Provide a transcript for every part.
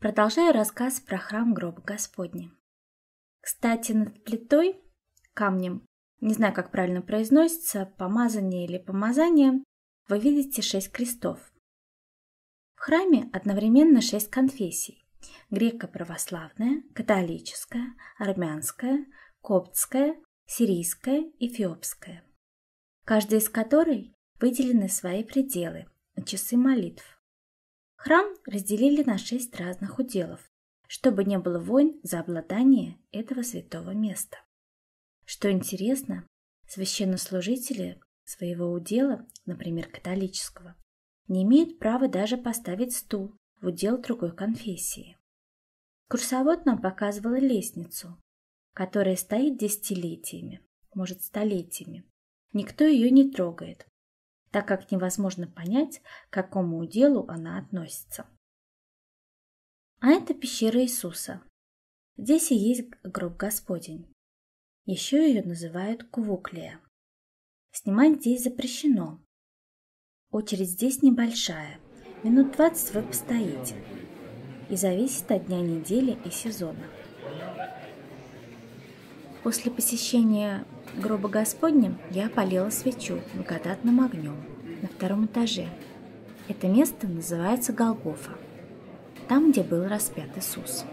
Продолжаю рассказ про храм Гроба Господня. Кстати, над плитой, камнем, не знаю, как правильно произносится, помазание или помазание, вы видите 6 крестов. В храме одновременно 6 конфессий. Греко-православная, католическая, армянская, коптская, сирийская, эфиопская. Каждая из которой выделены свои пределы, часы молитв. Храм разделили на 6 разных уделов, чтобы не было войн за обладание этого святого места. Что интересно, священнослужители своего удела, например, католического, не имеют права даже поставить стул в удел другой конфессии. Курсовод нам показывала лестницу, которая стоит десятилетиями, может, столетиями. Никто ее не трогает, так как невозможно понять, к какому уделу она относится. А это пещера Иисуса. Здесь и есть гроб Господень. Еще ее называют Кувуклея. Снимать здесь запрещено. Очередь здесь небольшая. Минут 20 вы постоите. И зависит от дня недели и сезона. После посещения гроба Господня я опалила свечу благодатным огнем на 2-м этаже. Это место называется Голгофа, там, где был распят Иисус.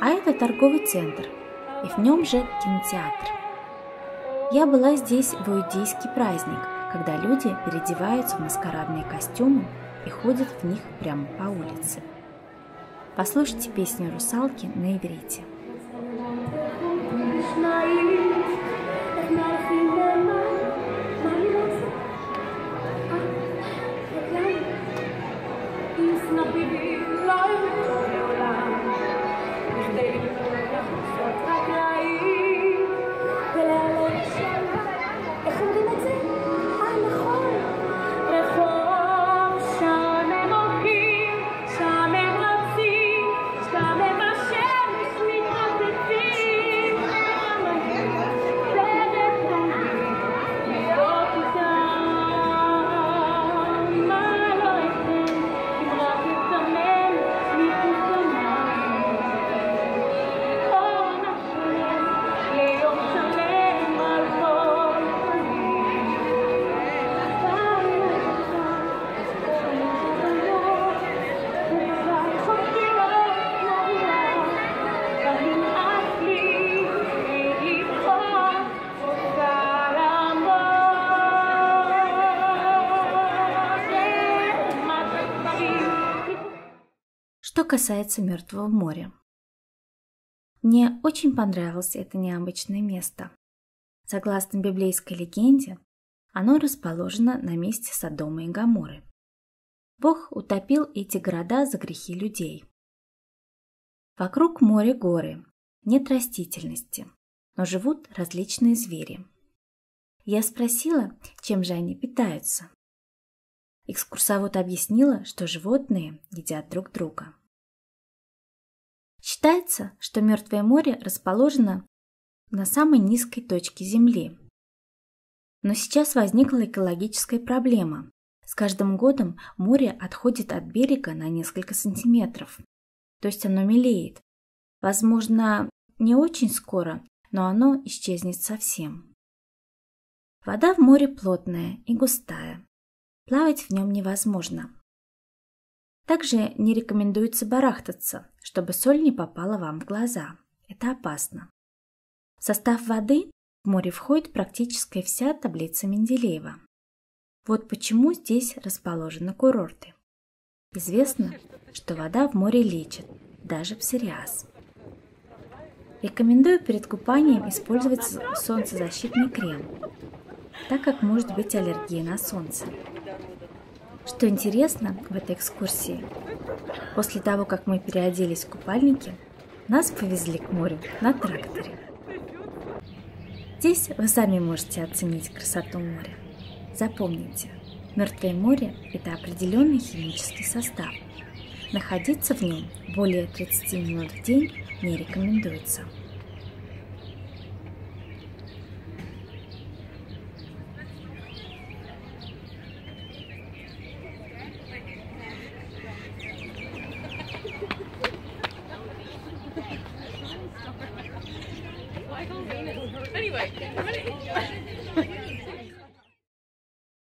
А это торговый центр, и в нем же кинотеатр. Я была здесь в иудейский праздник, когда люди переодеваются в маскарадные костюмы и ходят в них прямо по улице. Послушайте песню «Русалки» на иврите. Что касается Мертвого моря. Мне очень понравилось это необычное место. Согласно библейской легенде, оно расположено на месте Содома и Гоморры. Бог утопил эти города за грехи людей. Вокруг моря горы, нет растительности, но живут различные звери. Я спросила, чем же они питаются. Экскурсовод объяснила, что животные едят друг друга. Считается, что Мертвое море расположено на самой низкой точке Земли. Но сейчас возникла экологическая проблема. С каждым годом море отходит от берега на несколько сантиметров. То есть оно мелеет. Возможно, не очень скоро, но оно исчезнет совсем. Вода в море плотная и густая. Плавать в нем невозможно. Также не рекомендуется барахтаться, чтобы соль не попала вам в глаза. Это опасно. В состав воды в море входит практически вся таблица Менделеева. Вот почему здесь расположены курорты. Известно, что вода в море лечит, даже псориаз. Рекомендую перед купанием использовать солнцезащитный крем, так как может быть аллергия на солнце. Что интересно в этой экскурсии, после того, как мы переоделись в купальники, нас повезли к морю на тракторе. Здесь вы сами можете оценить красоту моря. Запомните, мертвое море – это определенный химический состав. Находиться в нем более 30 минут в день не рекомендуется.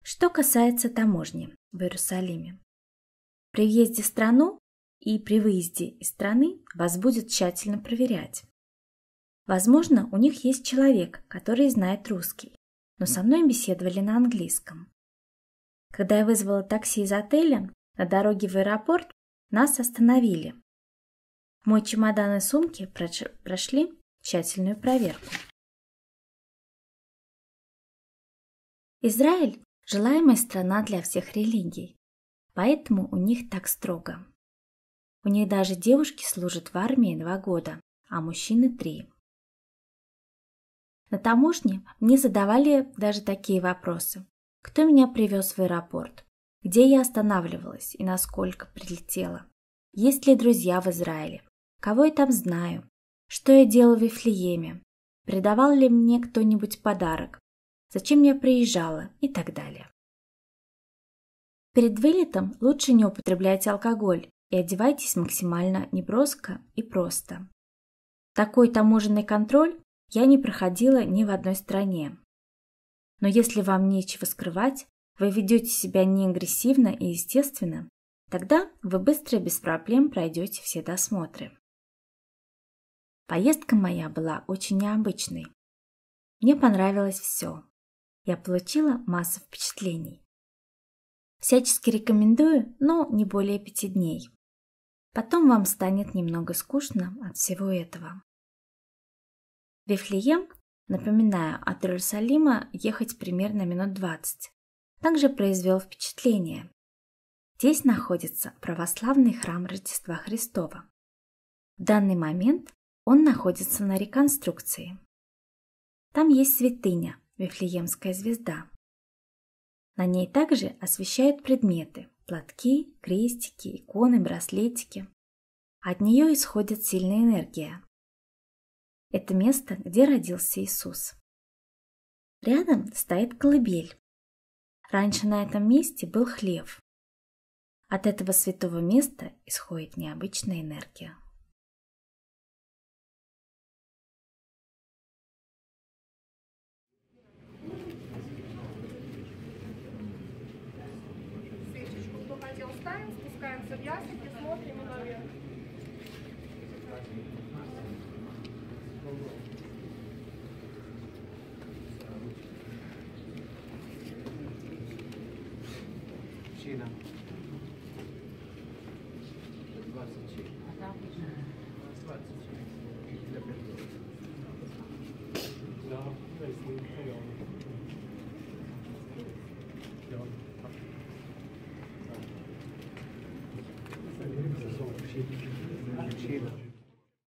Что касается таможни в Иерусалиме. При въезде в страну и при выезде из страны вас будут тщательно проверять. Возможно, у них есть человек, который знает русский, но со мной беседовали на английском. Когда я вызвала такси из отеля, на дороге в аэропорт нас остановили. Мой чемодан и сумки прошли тщательную проверку. Израиль – желаемая страна для всех религий, поэтому у них так строго. У них даже девушки служат в армии 2 года, а мужчины 3. На таможне мне задавали даже такие вопросы. Кто меня привез в аэропорт? Где я останавливалась и насколько прилетела? Есть ли друзья в Израиле? Кого я там знаю? Что я делала в Вифлееме? Придавал ли мне кто-нибудь подарок? Зачем я приезжала и так далее. Перед вылетом лучше не употребляйте алкоголь и одевайтесь максимально неброско и просто. Такой таможенный контроль я не проходила ни в одной стране. Но если вам нечего скрывать, вы ведете себя не агрессивно и естественно, тогда вы быстро и без проблем пройдете все досмотры. Поездка моя была очень необычной. Мне понравилось все. Я получила массу впечатлений. Всячески рекомендую, но не более 5 дней. Потом вам станет немного скучно от всего этого. В Вифлеем, напоминаю, от Иерусалима ехать примерно минут 20. Также произвел впечатление. Здесь находится православный храм Рождества Христова. В данный момент он находится на реконструкции. Там есть святыня Вифлеемская звезда. На ней также освещают предметы – платки, крестики, иконы, браслетики. От нее исходит сильная энергия. Это место, где родился Иисус. Рядом стоит колыбель. Раньше на этом месте был хлев. От этого святого места исходит необычная энергия. Спускаемся в ясник и смотрим наверх. Чина.